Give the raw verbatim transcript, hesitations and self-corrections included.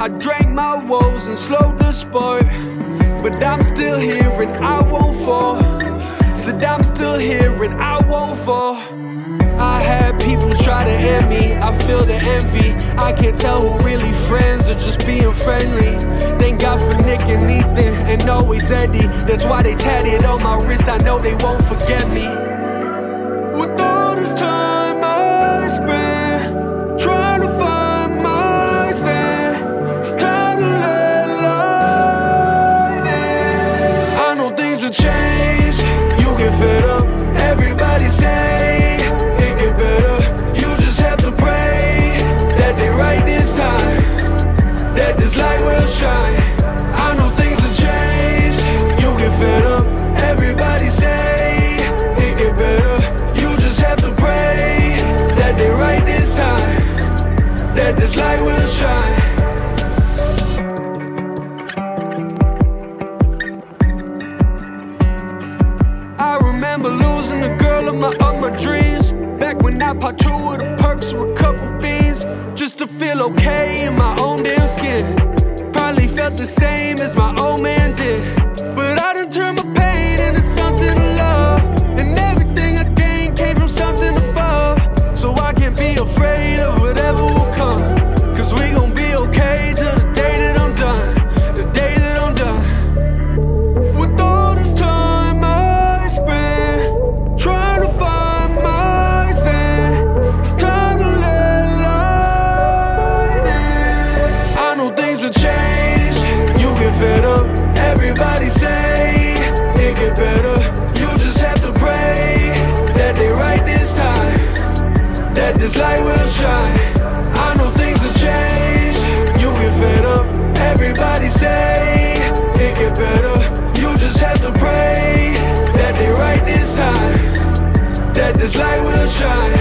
I drank my woes and slowed the sport, but I'm still here and I won't fall. Said I'm still here and I won't fall. I had people try to end me, I feel the envy. I can't tell who really friends or just being friendly. Thank God for Nick and Ethan and always Eddie. That's why they tatted on my wrist, I know they won't forget me. With all this time I spent trying to find my zen, it's time to let light in. I know things have changed, you get fed up, everybody say this light will shine. I know things have changed, you get fed up, everybody say it get better. You just have to pray that they right this time, that this light will shine. I remember losing the girl of my, of my dreams, back when I part two with the perks were a couple beans, just to feel okay in my own damn skin. Probably felt the same as my old man did, but I done turned my pain into something to love, and everything I gained came from something above. So I can't be afraid of whatever will come, cause we gon' be okay till the day that I'm done, the day that I'm done. With all this time I spent trying to find my zen, it's time to let light in. I know things have changed, you get fed up, everybody say it get better. You just have to pray that they right this time, that this light will shine. I know things have changed, you get fed up, everybody say it get better. You just have to pray that they right this time, that this light will shine.